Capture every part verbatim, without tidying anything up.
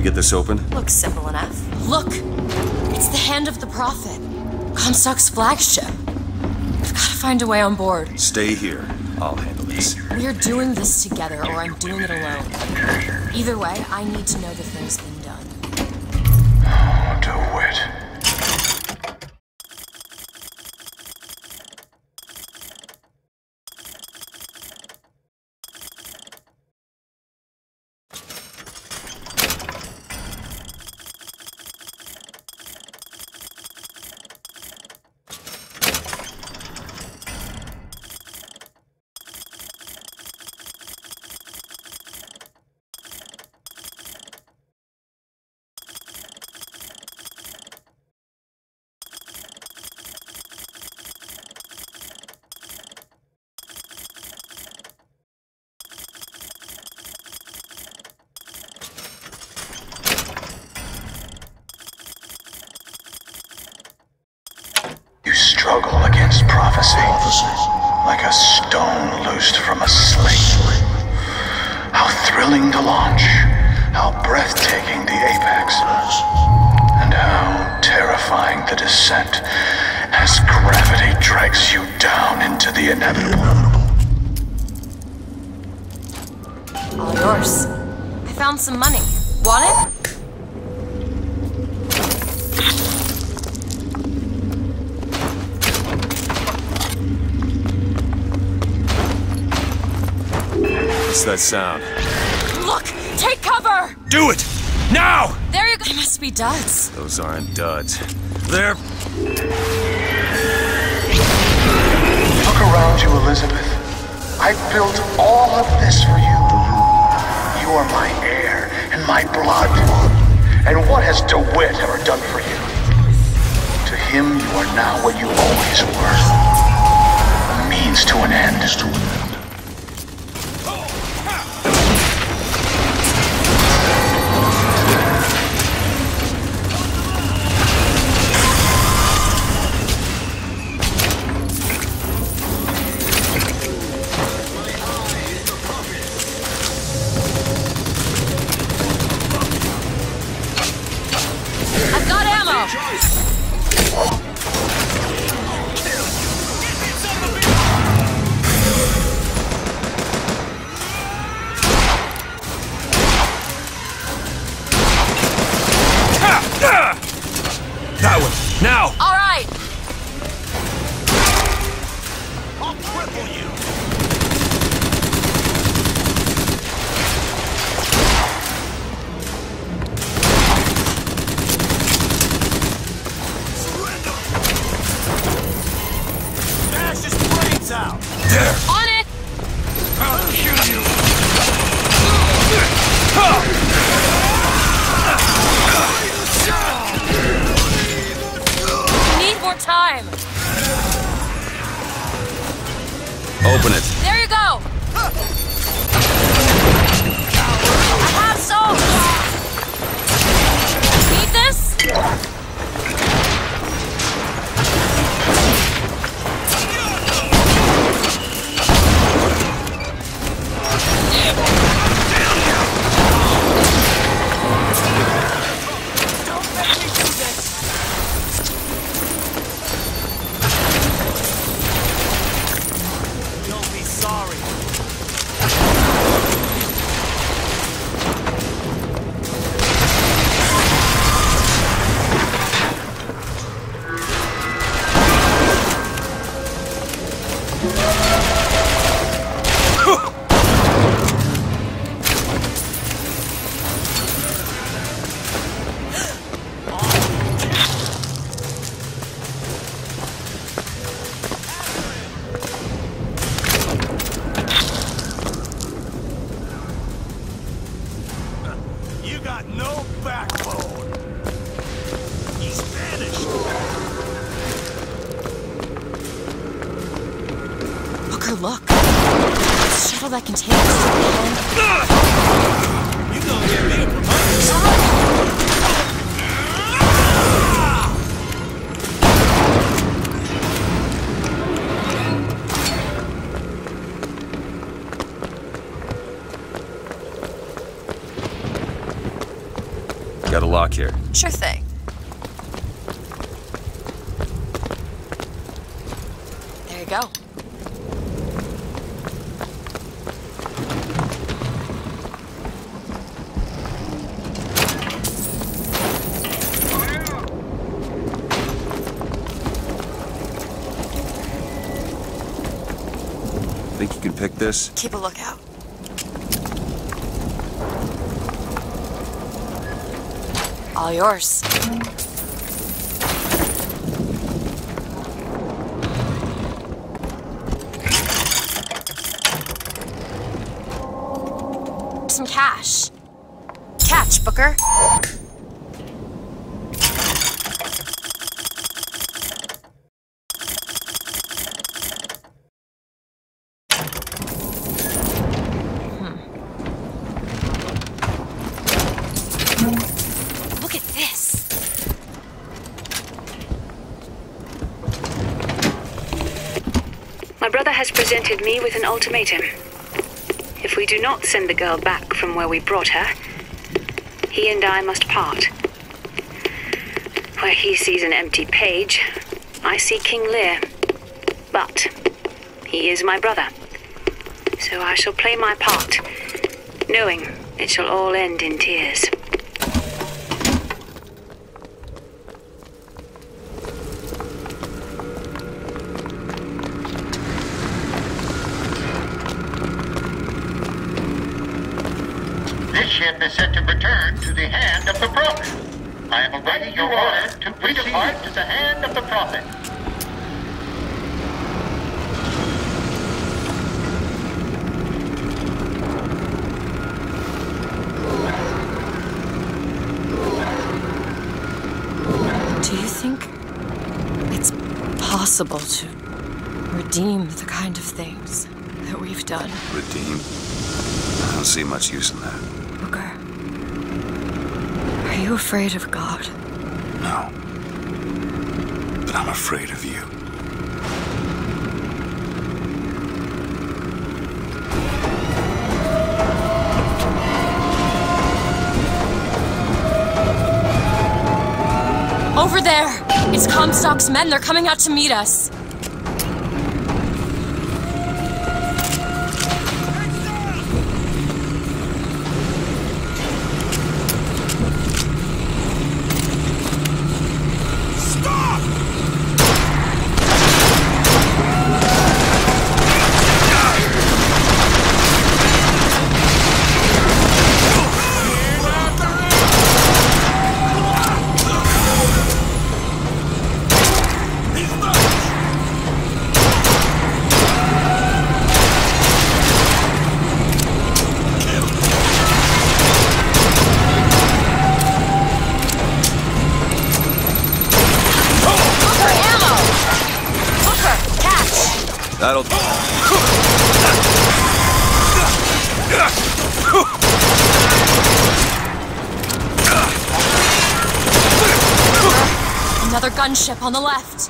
you get this open? Looks simple enough. Look! It's the hand of the Prophet. Comstock's flagship. We've got to find a way on board. Stay here. I'll handle this. We're doing this together, or I'm doing it alone. Either way, I need to know the thing's been done. Oh, DeWitt. Struggle against prophecy, like a stone loosed from a sling. How thrilling the launch, how breathtaking the apex, and how terrifying the descent as gravity drags you down into the inevitable. All yours. I found some money. Want it? What's that sound? Look! Take cover! Do it! Now! There you go! They must be duds. Those aren't duds. They're... Look around you, Elizabeth. I built all of this for you. You are my heir and my blood. And what has DeWitt ever done for you? To him, you are now what you always were. A means to an end. To an end. Open it. There you go! I have soul! Need this? Don't let me do this! Look, the shuttle that can take us to the end. You gonna get me from under. Got a lock here. Sure thing. There you go. Think you can pick this? Keep a lookout. All yours. Some cash. Catch, Booker. Presented me with an ultimatum. If we do not send the girl back from where we brought her, he and I must part. Where he sees an empty page, I see King Lear. But he is my brother, so I shall play my part, knowing it shall all end in tears. To redeem the kind of things that we've done. Redeem? I don't see much use in that. Booker, are you afraid of God? No. But I'm afraid of you. Over there! It's Comstock's men. They're coming out to meet us. Another gunship on the left.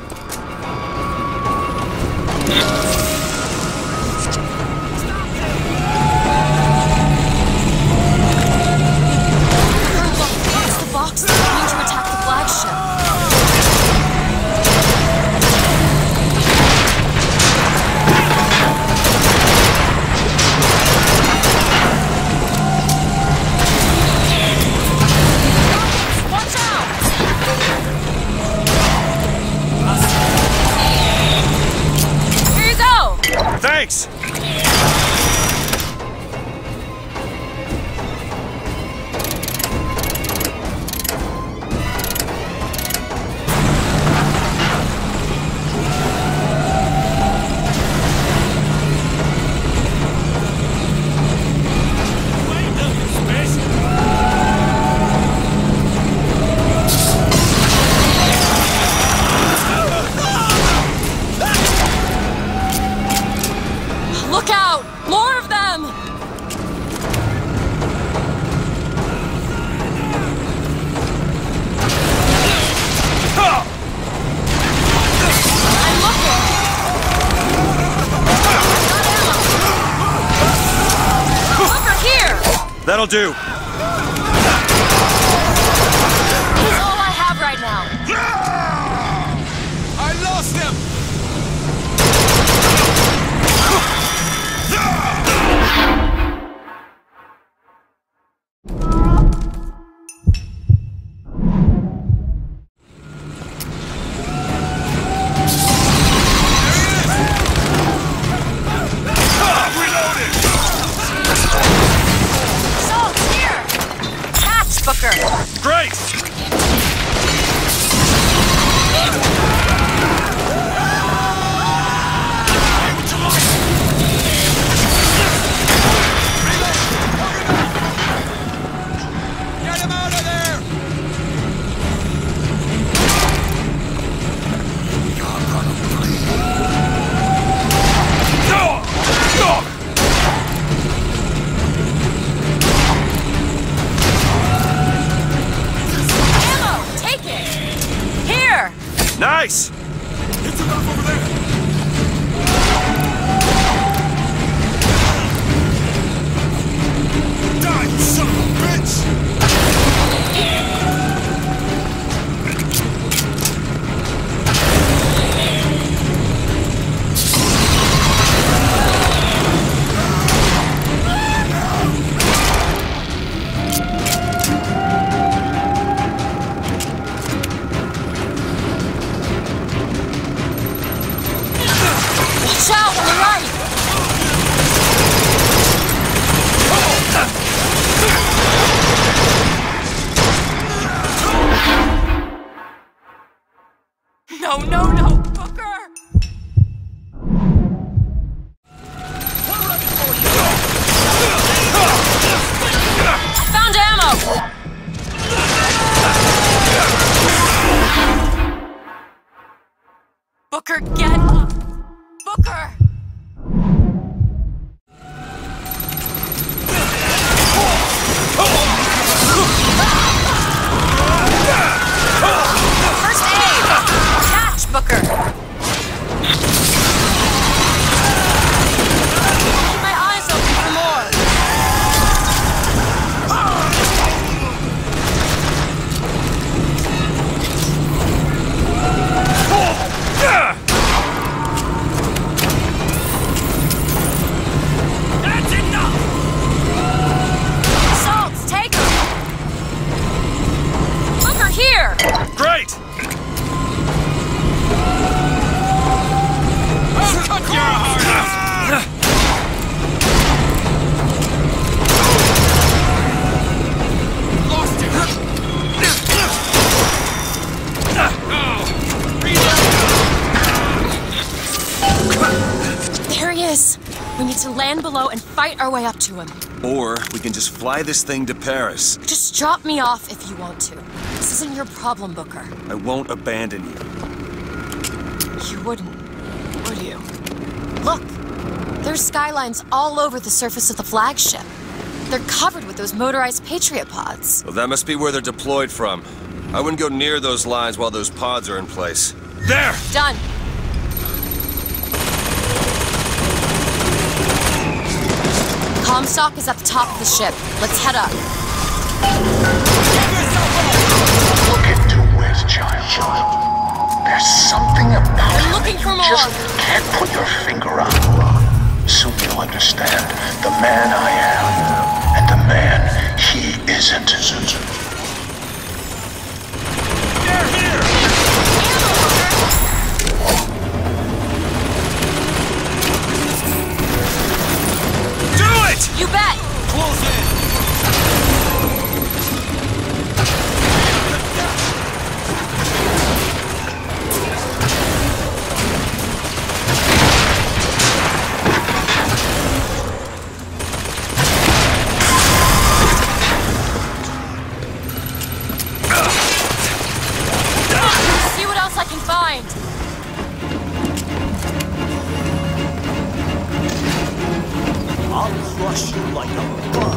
That'll do. disgrace! Nice! It's enough over there! Die, you son of a No, no, no, Booker! We're ready for you! I found ammo! Booker, get up! Booker! Booker! Keep my eyes open for more! That's enough! Salts, take him! Booker, here! Great! We need to land below and fight our way up to him. Or we can just fly this thing to Paris. Just drop me off if you want to. This isn't your problem, Booker. I won't abandon you. You wouldn't, would you? Look, there's skylines all over the surface of the flagship. They're covered with those motorized Patriot pods. Well, that must be where they're deployed from. I wouldn't go near those lines while those pods are in place. There! Done. Comstock is at the top of the ship. Let's head up. Look at DeWitt, child. There's something about it. I'm looking for more. You just can't put your finger on. Soon you'll understand the man I am and the man he isn't. They're here! You bet! Close in! See what else I can find! I'll crush you like a bug.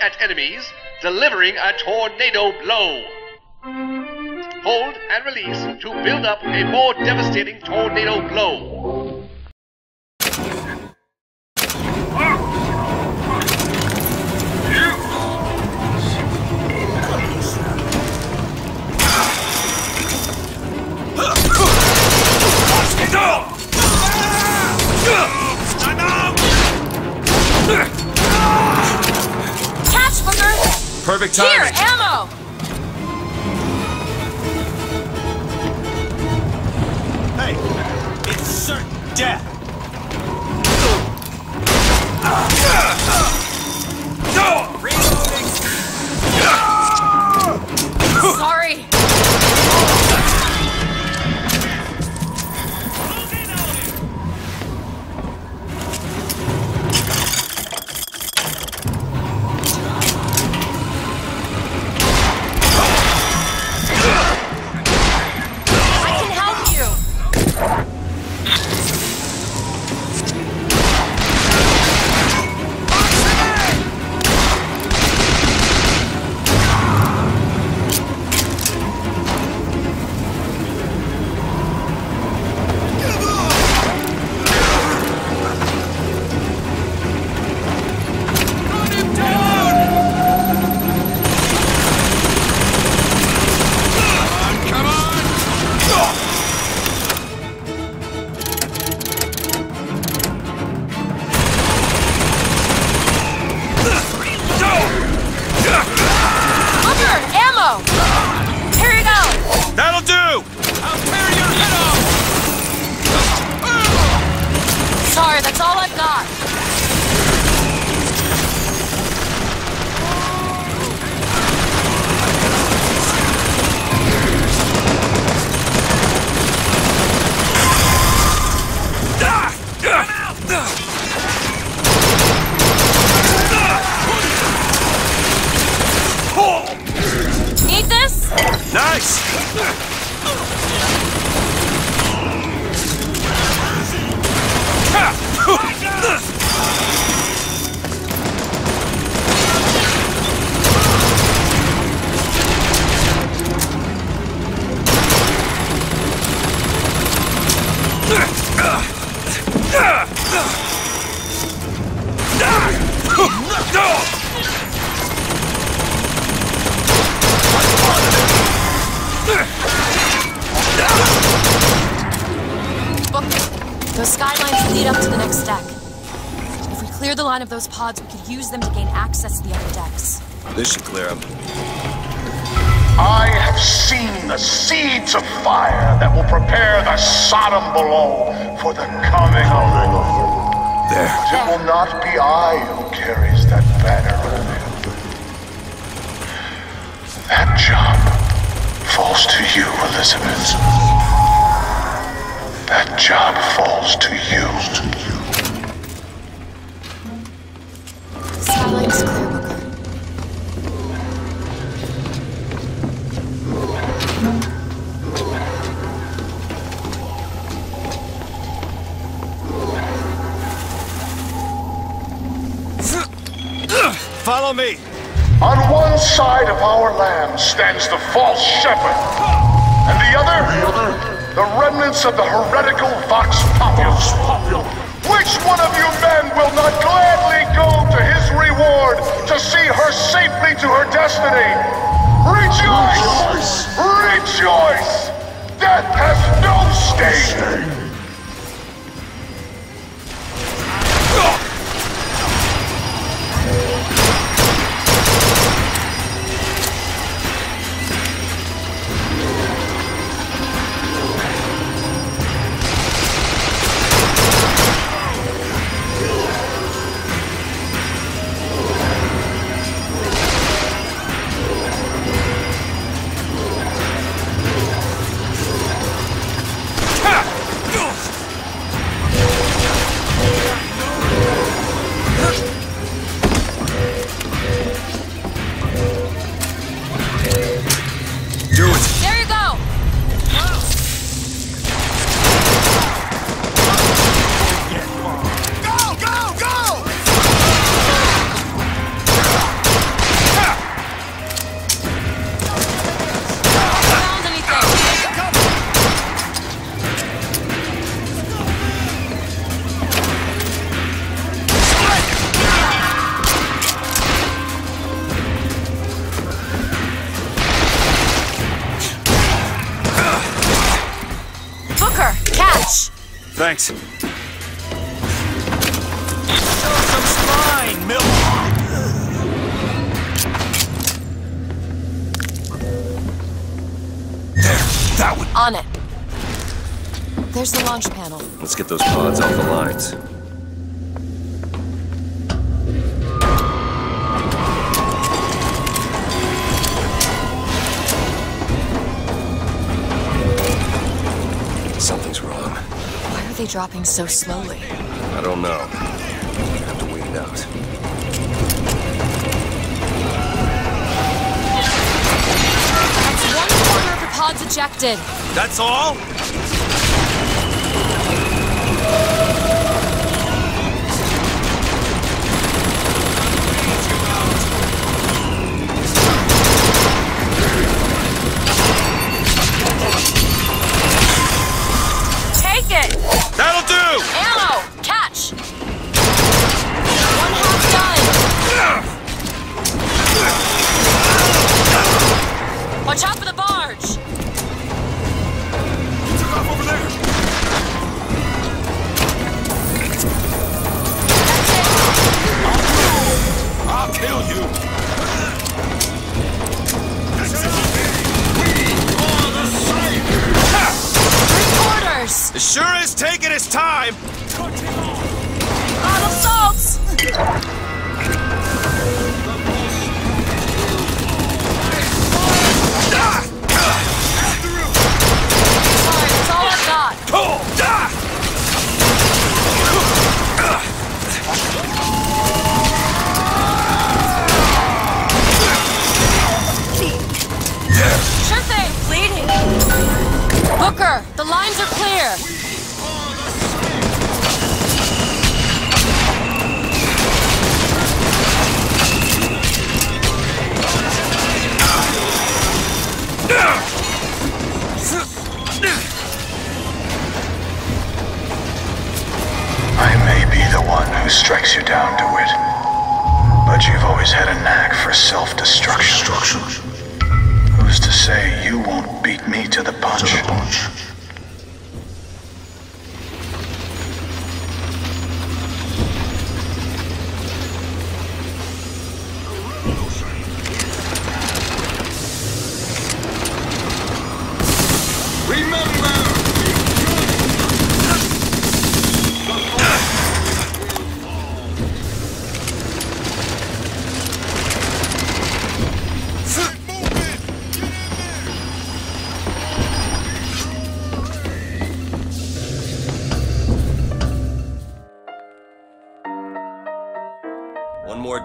At enemies, delivering a tornado blow. Hold and release to build up a more devastating tornado blow. Perfect timing. Here, ammo! Hey, it's certain death. Sorry. Of those pods, we could use them to gain access to the upper decks. This should clear up. I have seen the seeds of fire that will prepare the Sodom below for the coming of the Lord. There. But it will not be I who carries that banner of him. That job falls to you, Elizabeth. That job falls to you. Skyline's clear, Booker. Follow me. On one side of our land stands the false shepherd, and the other, the remnants of the heretical Vox Populi. Which one of you men will not gladly go to his reward to see her safely to her destiny? Rejoice! Rejoice! Death has no sting! Thanks. Show some spine, Milk. That would... On it. There's the launch panel. Let's get those pods off the lines. Something's wrong. Why are they dropping so slowly? I don't know. We have to wait it out. Pods ejected. That's all? Take it! That'll do! Ammo! Catch! One half done! Watch out for the barge! I'll kill you! We are the Saviors! Three quarters! It sure is taking its time! Bottle salts! Sorry, that's all I've got! Cool! Sure thing, bleeding. Booker, the lines are clear. I may be the one who strikes you down, DeWitt, but you've always had a knack for self-destruction. Destruction. Who's to say you won't beat me to the punch? To the punch.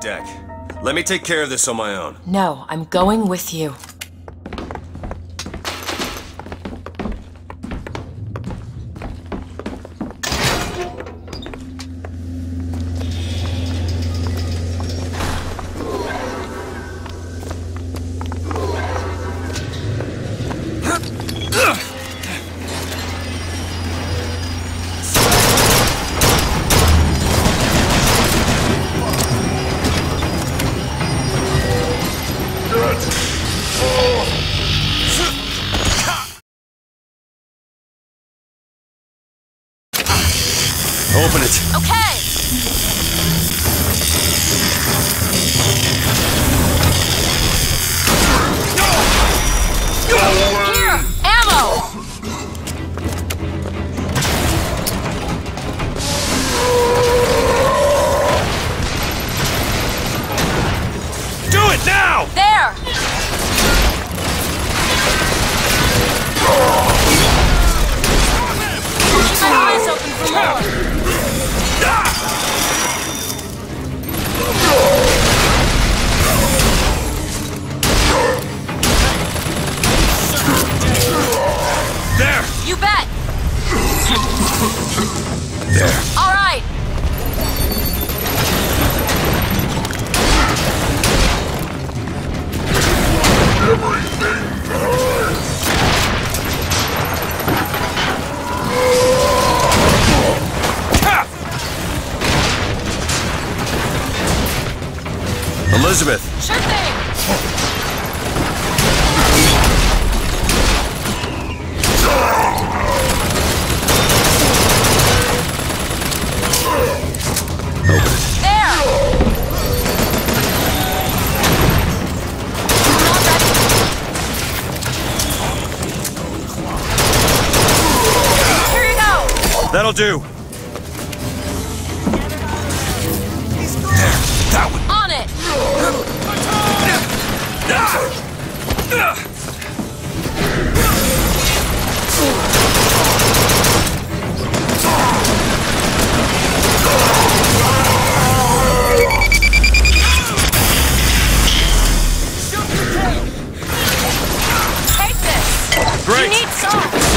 Deck. Let me take care of this on my own. No, I'm going with you. Open it. Okay. Here, ammo. Do it now. There. Keep my eyes open for more. There! You bet! There. All right! Everything dies! That'll do. That would... On it! Take this! Great! You need salt!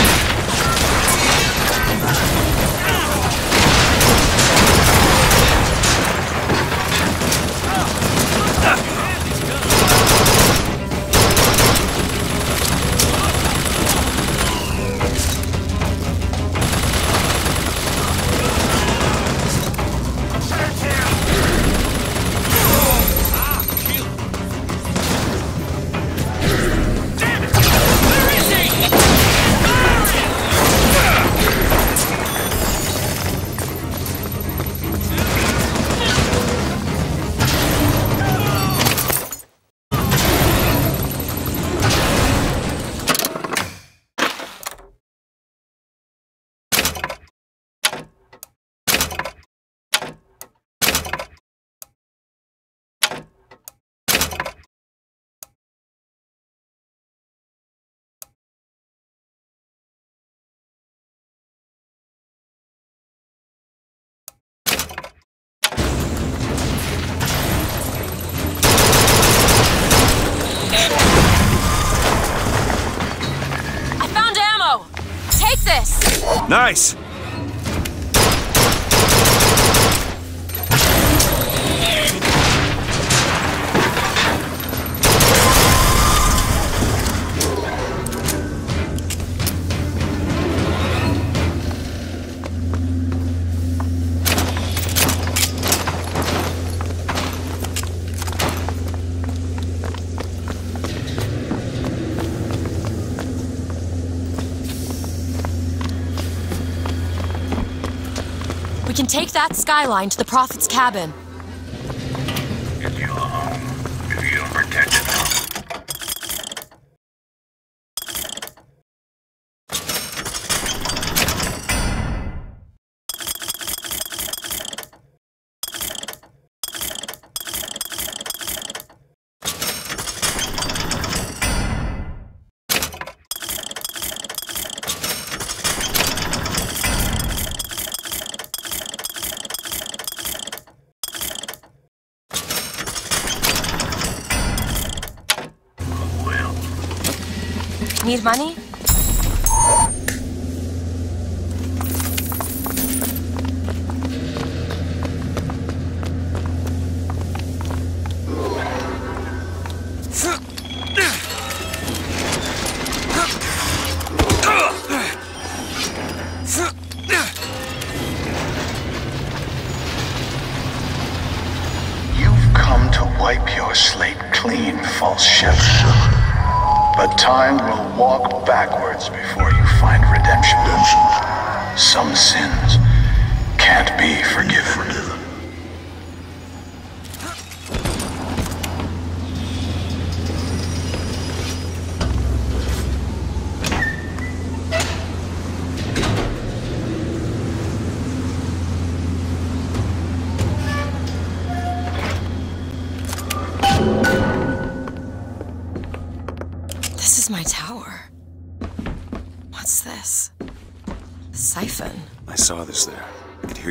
Nice! Take that skyline to the Prophet's cabin. If you alone, if you don't protect Need money?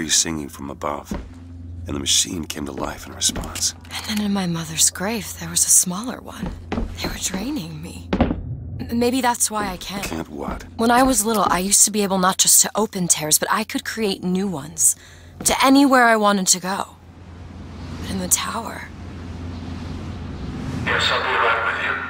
Singing from above, and the machine came to life in response. And then in my mother's grave, there was a smaller one. They were draining me. Maybe that's why I can't. Can't what? When I was little, I used to be able not just to open tears, but I could create new ones to anywhere I wanted to go. But in the tower... There's something wrong with you.